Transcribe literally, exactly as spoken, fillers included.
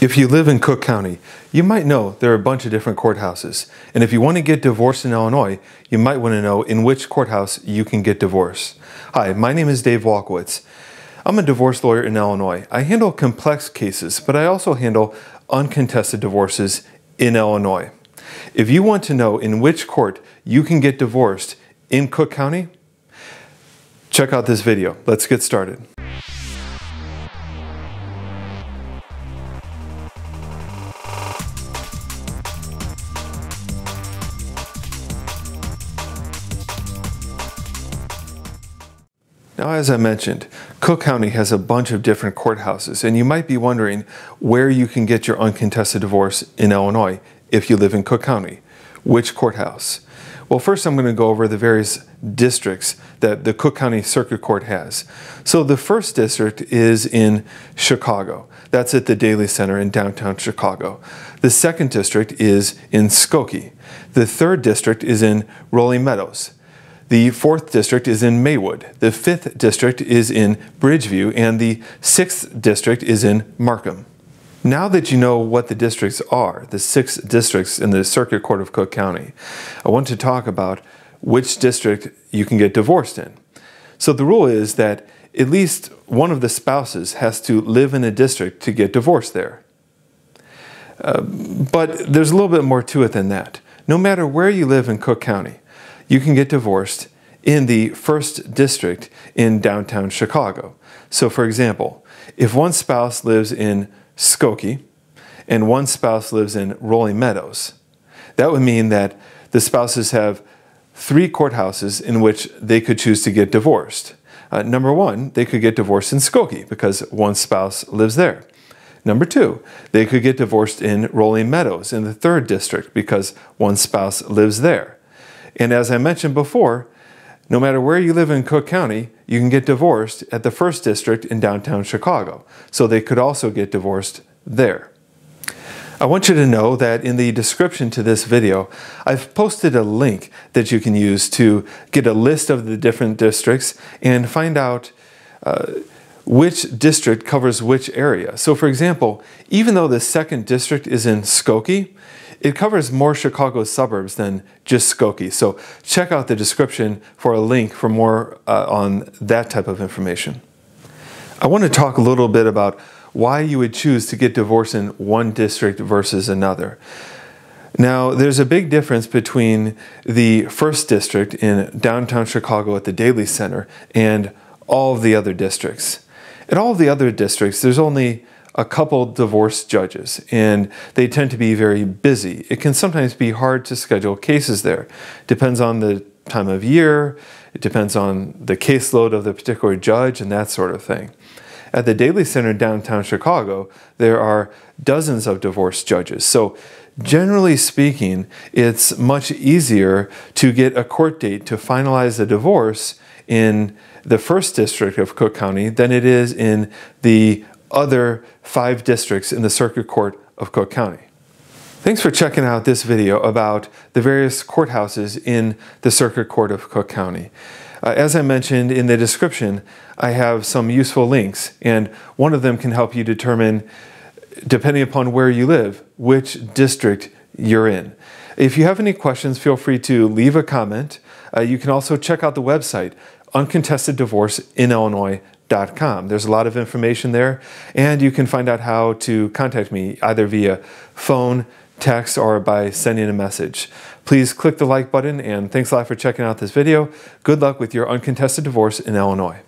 If you live in Cook County, you might know there are a bunch of different courthouses. And if you want to get divorced in Illinois, you might want to know in which courthouse you can get divorced. Hi, my name is Dave Wolkowitz. I'm a divorce lawyer in Illinois. I handle complex cases, but I also handle uncontested divorces in Illinois. If you want to know in which court you can get divorced in Cook County, check out this video. Let's get started. Now, as I mentioned, Cook County has a bunch of different courthouses, and you might be wondering where you can get your uncontested divorce in Illinois if you live in Cook County. Which courthouse? Well, first I'm going to go over the various districts that the Cook County Circuit Court has. So the first district is in Chicago. That's at the Daley Center in downtown Chicago. The second district is in Skokie. The third district is in Rolling Meadows. The fourth district is in Maywood, the fifth district is in Bridgeview, and the sixth district is in Markham. Now that you know what the districts are, the six districts in the Circuit Court of Cook County, I want to talk about which district you can get divorced in. So the rule is that at least one of the spouses has to live in a district to get divorced there. Uh, but there's a little bit more to it than that. No matter where you live in Cook County, you can get divorced in the first district in downtown Chicago. So for example, if one spouse lives in Skokie and one spouse lives in Rolling Meadows, that would mean that the spouses have three courthouses in which they could choose to get divorced. Uh, number one, they could get divorced in Skokie because one spouse lives there. Number two, they could get divorced in Rolling Meadows in the third district because one spouse lives there. And as I mentioned before, no matter where you live in Cook County, you can get divorced at the first district in downtown Chicago. So they could also get divorced there. I want you to know that in the description to this video, I've posted a link that you can use to get a list of the different districts and find out uh, which district covers which area. So for example, even though the second district is in Skokie, it covers more Chicago suburbs than just Skokie, so check out the description for a link for more uh, on that type of information. I want to talk a little bit about why you would choose to get divorced in one district versus another. Now, there's a big difference between the first district in downtown Chicago at the Daley Center and all of the other districts. In all of the other districts, there's only a couple divorce judges, and they tend to be very busy. It can sometimes be hard to schedule cases there. Depends on the time of year, it depends on the caseload of the particular judge, and that sort of thing. At the Daley Center in downtown Chicago, there are dozens of divorce judges. So generally speaking, it's much easier to get a court date to finalize a divorce in the first district of Cook County than it is in the other five districts in the Circuit Court of Cook County. Thanks for checking out this video about the various courthouses in the Circuit Court of Cook County. Uh, as I mentioned in the description, I have some useful links, and one of them can help you determine, depending upon where you live, which district you're in. If you have any questions, feel free to leave a comment. Uh, you can also check out the website, uncontested divorce in Illinois dot com. There's a lot of information there, and you can find out how to contact me either via phone, text, or by sending a message. Please click the like button, and thanks a lot for checking out this video. Good luck with your uncontested divorce in Illinois.